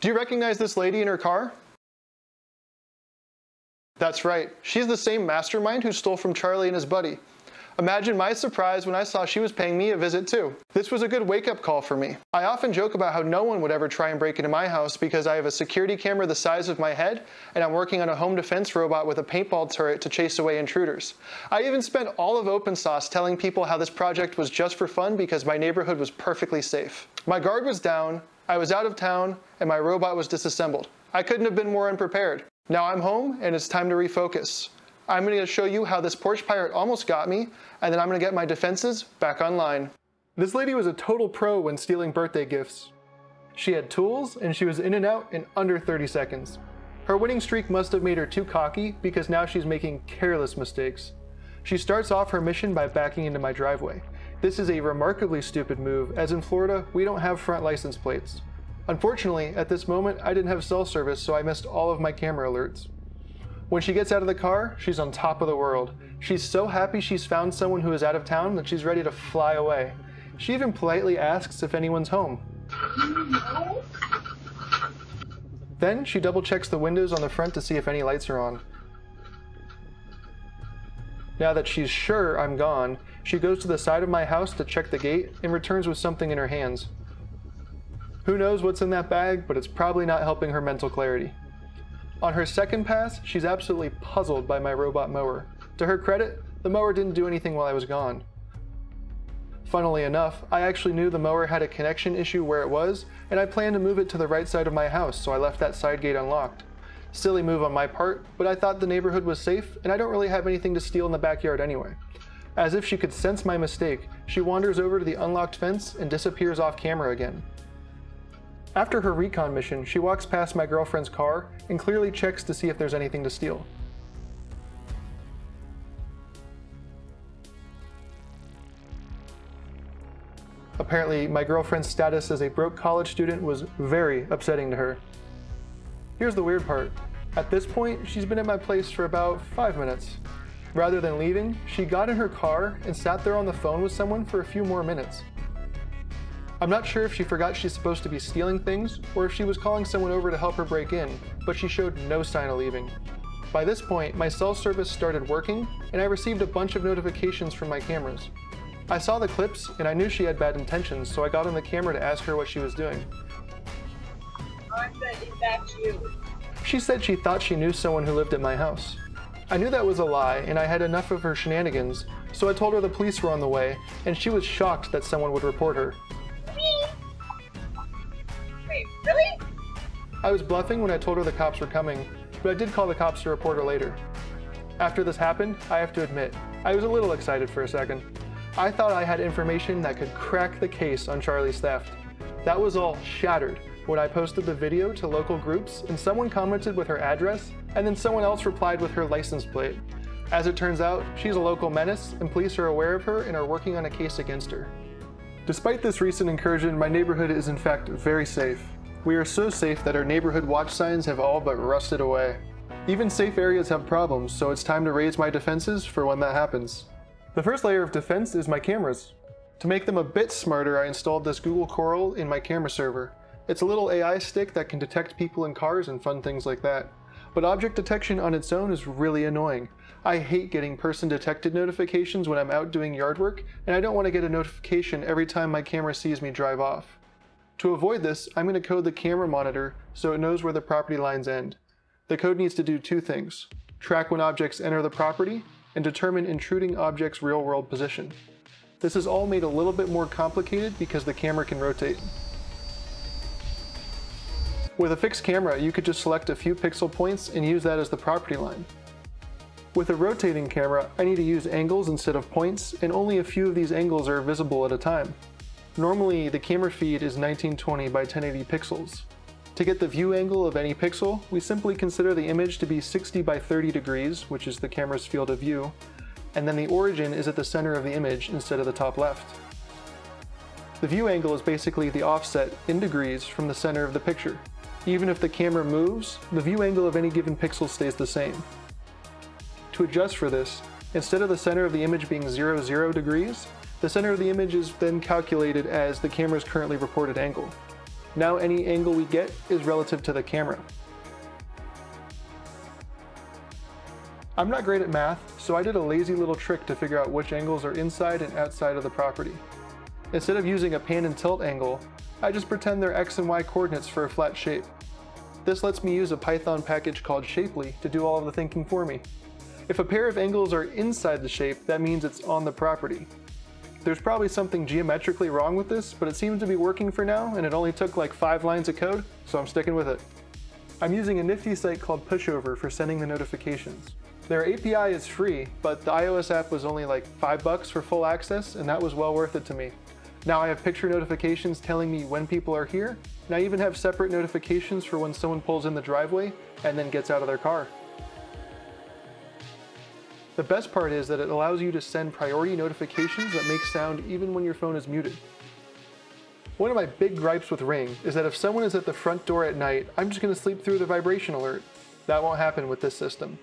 Do you recognize this lady in her car? That's right. She's the same mastermind who stole from Charlie and his buddy. Imagine my surprise when I saw she was paying me a visit too. This was a good wake-up call for me. I often joke about how no one would ever try and break into my house because I have a security camera the size of my head, and I'm working on a home defense robot with a paintball turret to chase away intruders. I even spent all of OpenSauce telling people how this project was just for fun because my neighborhood was perfectly safe. My guard was down, I was out of town, and my robot was disassembled. I couldn't have been more unprepared. Now I'm home, and it's time to refocus. I'm going to show you how this porch pirate almost got me, and then I'm going to get my defenses back online. This lady was a total pro when stealing birthday gifts. She had tools, and she was in and out in under 30 seconds. Her winning streak must have made her too cocky, because now she's making careless mistakes. She starts off her mission by backing into my driveway. This is a remarkably stupid move, as in Florida, we don't have front license plates. Unfortunately, at this moment, I didn't have cell service, so I missed all of my camera alerts. When she gets out of the car, she's on top of the world. She's so happy she's found someone who is out of town that she's ready to fly away. She even politely asks if anyone's home. Then she double checks the windows on the front to see if any lights are on. Now that she's sure I'm gone, she goes to the side of my house to check the gate and returns with something in her hands. Who knows what's in that bag, but it's probably not helping her mental clarity. On her second pass, she's absolutely puzzled by my robot mower. To her credit, the mower didn't do anything while I was gone. Funnily enough, I actually knew the mower had a connection issue where it was, and I planned to move it to the right side of my house, so I left that side gate unlocked. Silly move on my part, but I thought the neighborhood was safe, and I don't really have anything to steal in the backyard anyway. As if she could sense my mistake, she wanders over to the unlocked fence and disappears off camera again. After her recon mission, she walks past my girlfriend's car and clearly checks to see if there's anything to steal. Apparently, my girlfriend's status as a broke college student was very upsetting to her. Here's the weird part. At this point, she's been at my place for about 5 minutes. Rather than leaving, she got in her car and sat there on the phone with someone for a few more minutes. I'm not sure if she forgot she's supposed to be stealing things or if she was calling someone over to help her break in, but she showed no sign of leaving. By this point, my cell service started working and I received a bunch of notifications from my cameras. I saw the clips and I knew she had bad intentions, so I got on the camera to ask her what she was doing. I'm sending back to you. She said she thought she knew someone who lived at my house. I knew that was a lie and I had enough of her shenanigans, so I told her the police were on the way and she was shocked that someone would report her. Really? I was bluffing when I told her the cops were coming, but I did call the cops to report her later. After this happened, I have to admit, I was a little excited for a second. I thought I had information that could crack the case on Charlie's theft. That was all shattered when I posted the video to local groups and someone commented with her address, and then someone else replied with her license plate. As it turns out, she's a local menace and police are aware of her and are working on a case against her. Despite this recent incursion, my neighborhood is in fact very safe. We are so safe that our neighborhood watch signs have all but rusted away. Even safe areas have problems, so it's time to raise my defenses for when that happens. The first layer of defense is my cameras. To make them a bit smarter, I installed this Google Coral in my camera server. It's a little AI stick that can detect people in cars and fun things like that. But object detection on its own is really annoying. I hate getting person detected notifications when I'm out doing yard work, and I don't want to get a notification every time my camera sees me drive off. To avoid this, I'm going to code the camera monitor so it knows where the property lines end. The code needs to do two things: track when objects enter the property, and determine intruding objects' real-world position. This is all made a little bit more complicated because the camera can rotate. With a fixed camera, you could just select a few pixel points and use that as the property line. With a rotating camera, I need to use angles instead of points, and only a few of these angles are visible at a time. Normally, the camera feed is 1920 by 1080 pixels. To get the view angle of any pixel, we simply consider the image to be 60 by 30 degrees, which is the camera's field of view, and then the origin is at the center of the image instead of the top left. The view angle is basically the offset in degrees from the center of the picture. Even if the camera moves, the view angle of any given pixel stays the same. To adjust for this, instead of the center of the image being 00 degrees, the center of the image is then calculated as the camera's currently reported angle. Now any angle we get is relative to the camera. I'm not great at math, so I did a lazy little trick to figure out which angles are inside and outside of the property. Instead of using a pan and tilt angle, I just pretend they're X and Y coordinates for a flat shape. This lets me use a Python package called Shapely to do all of the thinking for me. If a pair of angles are inside the shape, that means it's on the property. There's probably something geometrically wrong with this, but it seems to be working for now, and it only took like 5 lines of code, so I'm sticking with it. I'm using a nifty site called Pushover for sending the notifications. Their API is free, but the iOS app was only like $5 for full access, and that was well worth it to me. Now I have picture notifications telling me when people are here, and I even have separate notifications for when someone pulls in the driveway and then gets out of their car. The best part is that it allows you to send priority notifications that make sound even when your phone is muted. One of my big gripes with Ring is that if someone is at the front door at night, I'm just going to sleep through the vibration alert. That won't happen with this system.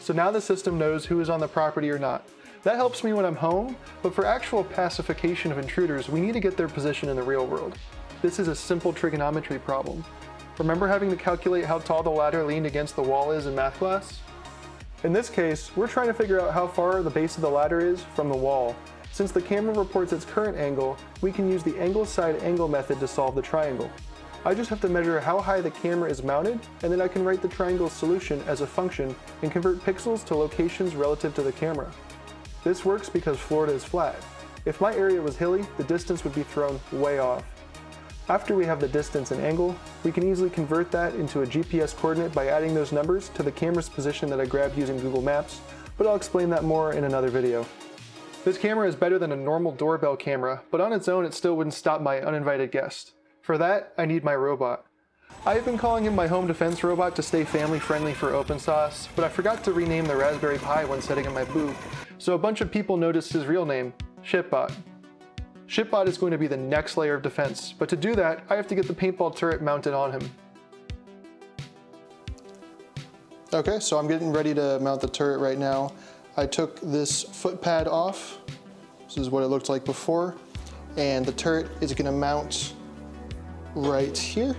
So now the system knows who is on the property or not. That helps me when I'm home, but for actual pacification of intruders, we need to get their position in the real world. This is a simple trigonometry problem. Remember having to calculate how tall the ladder leaned against the wall is in math class? In this case, we're trying to figure out how far the base of the ladder is from the wall. Since the camera reports its current angle, we can use the angle side angle method to solve the triangle. I just have to measure how high the camera is mounted, and then I can write the triangle's solution as a function and convert pixels to locations relative to the camera. This works because Florida is flat. If my area was hilly, the distance would be thrown way off. After we have the distance and angle, we can easily convert that into a GPS coordinate by adding those numbers to the camera's position that I grabbed using Google Maps, but I'll explain that more in another video. This camera is better than a normal doorbell camera, but on its own it still wouldn't stop my uninvited guest. For that, I need my robot. I've been calling him my home defense robot to stay family friendly for OpenSauce, but I forgot to rename the Raspberry Pi when setting up my booth, so a bunch of people noticed his real name, Shipbot. Shipbot is going to be the next layer of defense, but to do that, I have to get the paintball turret mounted on him. Okay, so I'm getting ready to mount the turret right now. I took this foot pad off. This is what it looked like before, and the turret is going to mount right here.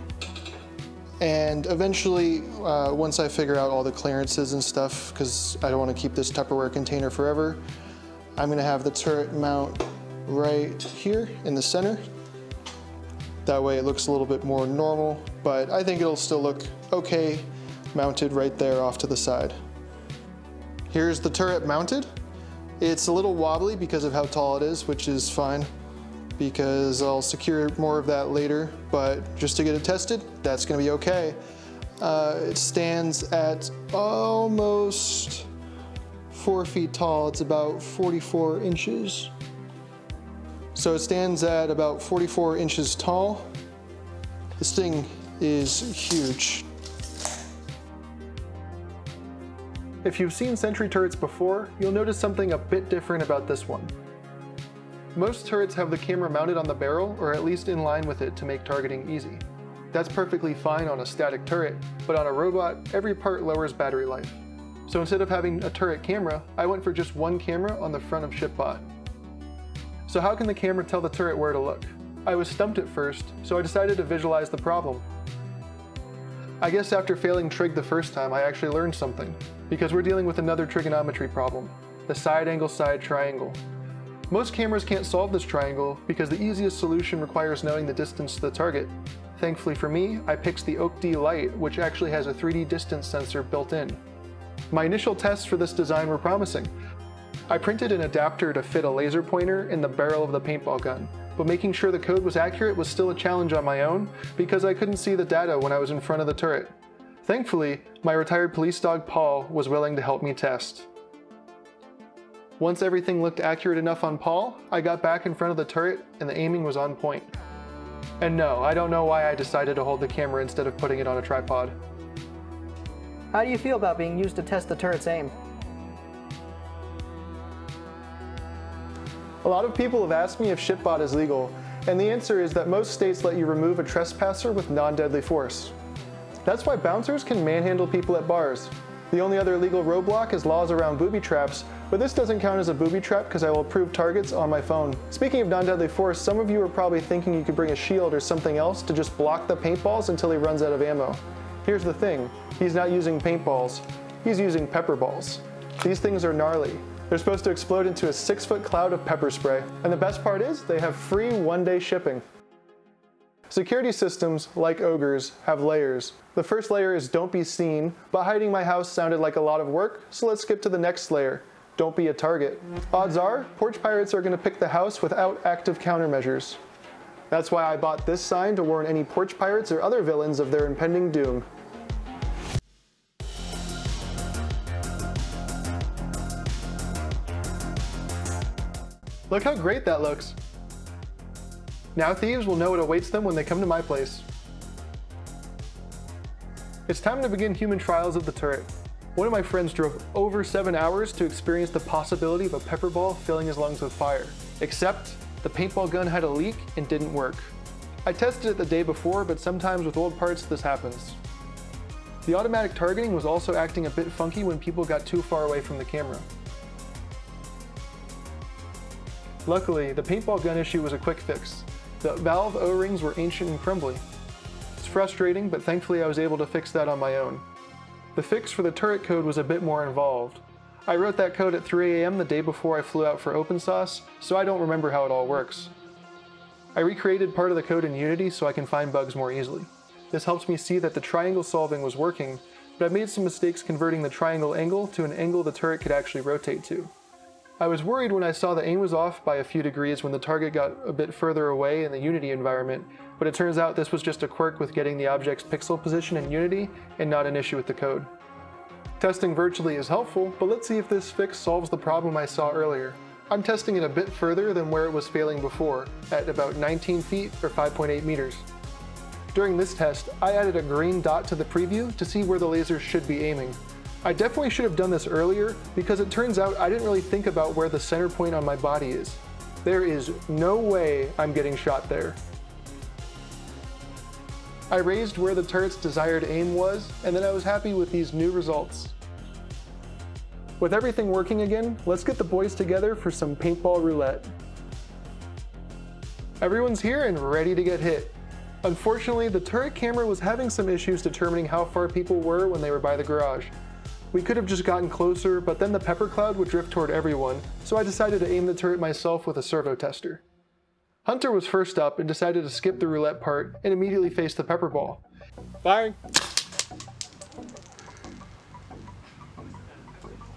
And eventually, once I figure out all the clearances and stuff, because I don't want to keep this Tupperware container forever, I'm going to have the turret mount right here in the center. That way it looks a little bit more normal, but I think it'll still look okay mounted right there off to the side. Here's the turret mounted. It's a little wobbly because of how tall it is, which is fine, because I'll secure more of that later, but just to get it tested, that's going to be okay. It stands at almost 4 feet tall. It's about 44 inches. So it stands at about 44 inches tall. This thing is huge. If you've seen Sentry turrets before, you'll notice something a bit different about this one. Most turrets have the camera mounted on the barrel, or at least in line with it, to make targeting easy. That's perfectly fine on a static turret, but on a robot, every part lowers battery life. So instead of having a turret camera, I went for just one camera on the front of Shipbot. So how can the camera tell the turret where to look? I was stumped at first, so I decided to visualize the problem. I guess after failing trig the first time, I actually learned something, because we're dealing with another trigonometry problem, the side angle side triangle. Most cameras can't solve this triangle because the easiest solution requires knowing the distance to the target. Thankfully for me, I picked the OAK-D Lite, which actually has a 3D distance sensor built in. My initial tests for this design were promising. I printed an adapter to fit a laser pointer in the barrel of the paintball gun, but making sure the code was accurate was still a challenge on my own because I couldn't see the data when I was in front of the turret. Thankfully, my retired police dog Paul was willing to help me test. Once everything looked accurate enough on Paul, I got back in front of the turret and the aiming was on point. And no, I don't know why I decided to hold the camera instead of putting it on a tripod. How do you feel about being used to test the turret's aim? A lot of people have asked me if Shipbot is legal, and the answer is that most states let you remove a trespasser with non-deadly force. That's why bouncers can manhandle people at bars. The only other legal roadblock is laws around booby traps, But this doesn't count as a booby trap because I will approve targets on my phone. Speaking of non-deadly force, some of you are probably thinking you could bring a shield or something else to just block the paintballs until he runs out of ammo. Here's the thing, he's not using paintballs, he's using pepper balls. These things are gnarly. They're supposed to explode into a 6-foot cloud of pepper spray. And the best part is, they have free one-day shipping. Security systems, like ogres, have layers. The first layer is don't be seen, but hiding my house sounded like a lot of work, so let's skip to the next layer. Don't be a target. Odds are, porch pirates are going to pick the house without active countermeasures. That's why I bought this sign to warn any porch pirates or other villains of their impending doom. Look how great that looks. Now thieves will know what awaits them when they come to my place. It's time to begin human trials of the turret. One of my friends drove over 7 hours to experience the possibility of a pepper ball filling his lungs with fire. Except the paintball gun had a leak and didn't work. I tested it the day before, but sometimes with old parts this happens. The automatic targeting was also acting a bit funky when people got too far away from the camera. Luckily, the paintball gun issue was a quick fix. The valve O-rings were ancient and crumbly. It's frustrating, but thankfully I was able to fix that on my own. The fix for the turret code was a bit more involved. I wrote that code at 3 a.m. the day before I flew out for OpenSauce, so I don't remember how it all works. I recreated part of the code in Unity so I can find bugs more easily. This helps me see that the triangle solving was working, but I made some mistakes converting the triangle angle to an angle the turret could actually rotate to. I was worried when I saw the aim was off by a few degrees when the target got a bit further away in the Unity environment, but it turns out this was just a quirk with getting the object's pixel position in Unity and not an issue with the code. Testing virtually is helpful, but let's see if this fix solves the problem I saw earlier. I'm testing it a bit further than where it was failing before, at about 19 feet or 5.8 meters. During this test, I added a green dot to the preview to see where the laser should be aiming. I definitely should have done this earlier because it turns out I didn't really think about where the center point on my body is. There is no way I'm getting shot there. I raised where the turret's desired aim was, and then I was happy with these new results. With everything working again, let's get the boys together for some paintball roulette. Everyone's here and ready to get hit. Unfortunately, the turret camera was having some issues determining how far people were when they were by the garage. We could have just gotten closer, but then the pepper cloud would drift toward everyone, so I decided to aim the turret myself with a servo tester. Hunter was first up and decided to skip the roulette part and immediately face the pepper ball. Firing!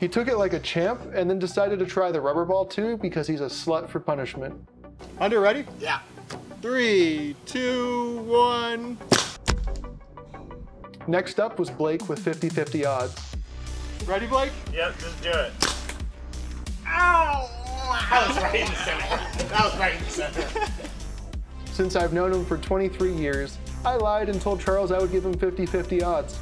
He took it like a champ and then decided to try the rubber ball too because he's a slut for punishment. Hunter, ready? Yeah! 3, 2, 1. Next up was Blake with 50-50 odds. Ready, Blake? Yep, just do it. Ow! That was right in the center. That was right in the center. Since I've known him for 23 years, I lied and told Charles I would give him 50-50 odds.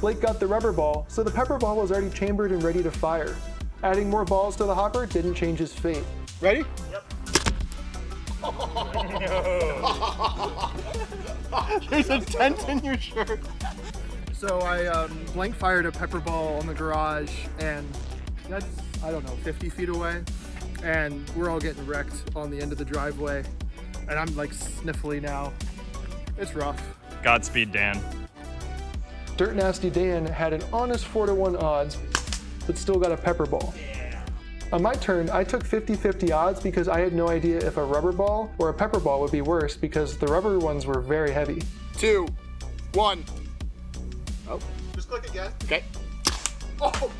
Blake got the rubber ball, so the pepper ball was already chambered and ready to fire. Adding more balls to the hopper didn't change his fate. Ready? Yep. There's a dent in your shirt. So I blank fired a pepper ball on the garage, and that's, I don't know, 50 feet away. And we're all getting wrecked on the end of the driveway. And I'm like sniffly now. It's rough. Godspeed, Dan. Dirt Nasty Dan had an honest 4-to-1 odds, but still got a pepper ball. Yeah. On my turn, I took 50-50 odds because I had no idea if a rubber ball or a pepper ball would be worse because the rubber ones were very heavy. 2, 1. Oh. Just click again. Okay. Oh!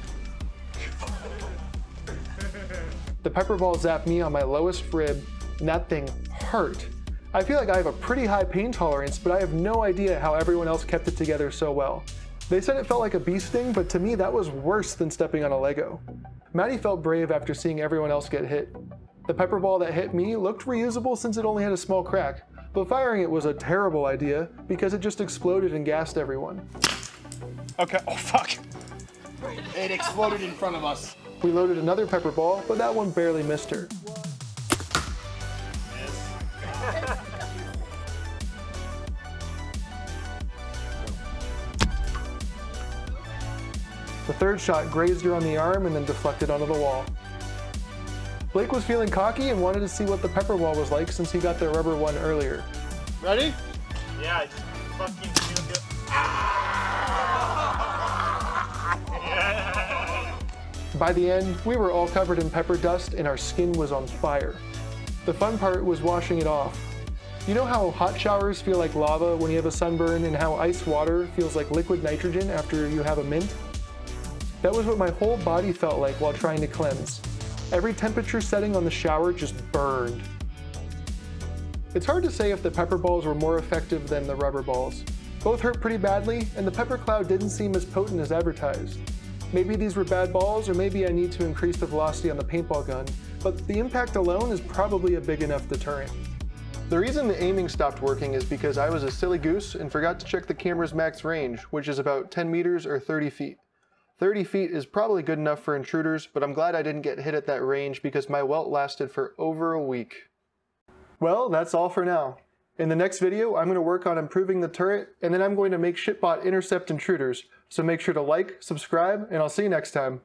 The pepper ball zapped me on my lowest rib, and that thing hurt. I feel like I have a pretty high pain tolerance, but I have no idea how everyone else kept it together so well. They said it felt like a bee sting, but to me that was worse than stepping on a Lego. Maddie felt brave after seeing everyone else get hit. The pepper ball that hit me looked reusable since it only had a small crack, but firing it was a terrible idea because it just exploded and gassed everyone. Okay, oh fuck. It exploded in front of us. We loaded another pepper ball, but that one barely missed her. Yes. The third shot grazed her on the arm and then deflected onto the wall. Blake was feeling cocky and wanted to see what the pepper wall was like since he got the rubber one earlier. Ready? Yeah, I just fucking feel good. Ah! Yeah. By the end, we were all covered in pepper dust and our skin was on fire. The fun part was washing it off. You know how hot showers feel like lava when you have a sunburn and how ice water feels like liquid nitrogen after you have a mint? That was what my whole body felt like while trying to cleanse. Every temperature setting on the shower just burned. It's hard to say if the pepper balls were more effective than the rubber balls. Both hurt pretty badly, and the pepper cloud didn't seem as potent as advertised. Maybe these were bad balls, or maybe I need to increase the velocity on the paintball gun, but the impact alone is probably a big enough deterrent. The reason the aiming stopped working is because I was a silly goose and forgot to check the camera's max range, which is about 10 meters or 30 feet. 30 feet is probably good enough for intruders, but I'm glad I didn't get hit at that range because my welt lasted for over a week. Well, that's all for now. In the next video, I'm going to work on improving the turret, and then I'm going to make Shipbot intercept intruders, so make sure to like, subscribe, and I'll see you next time.